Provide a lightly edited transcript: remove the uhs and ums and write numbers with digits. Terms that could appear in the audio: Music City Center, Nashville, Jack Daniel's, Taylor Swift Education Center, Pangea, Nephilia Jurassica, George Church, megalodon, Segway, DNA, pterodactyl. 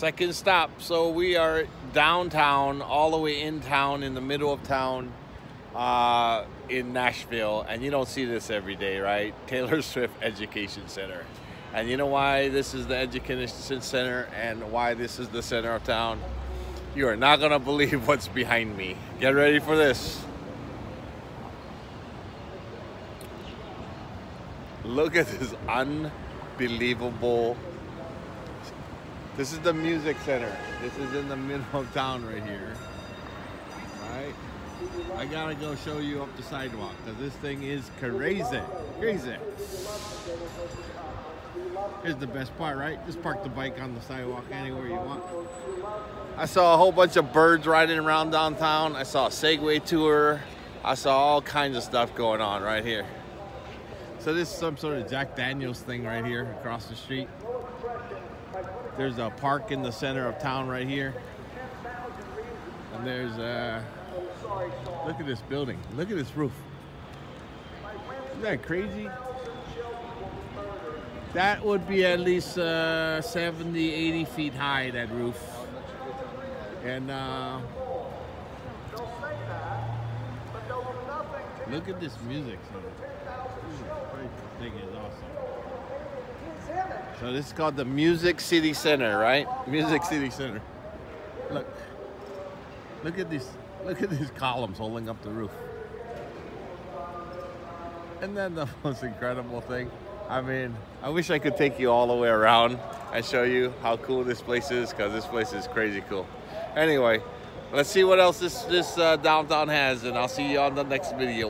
Second stop. So we are downtown, all the way in town, in the middle of town, in Nashville. And you don't see this every day, right? Taylor Swift Education Center. And you know why this is the Education Center and why this is the center of town? You are not gonna believe what's behind me. Get ready for this. Look at this unbelievable. This is the Music Center. This is in the middle of town right here. Right? I gotta go show you up the sidewalk because this thing is crazy. Crazy. Here's the best part, right? Just park the bike on the sidewalk anywhere you want. I saw a whole bunch of birds riding around downtown. I saw a Segway tour. I saw all kinds of stuff going on right here. So this is some sort of Jack Daniel's thing right here across the street. There's a park in the center of town right here. And there's a... Look at this building. Look at this roof. Isn't that crazy? That would be at least 70, 80 feet high, that roof. And look at this music center. This thing is awesome. So this is called the Music City Center, right? Music City Center. Look. Look at this. Look at these columns holding up the roof. And then the most incredible thing. I mean, I wish I could take you all the way around and show you how cool this place is, because this place is crazy cool. Anyway, let's see what else this downtown has, and I'll see you on the next video.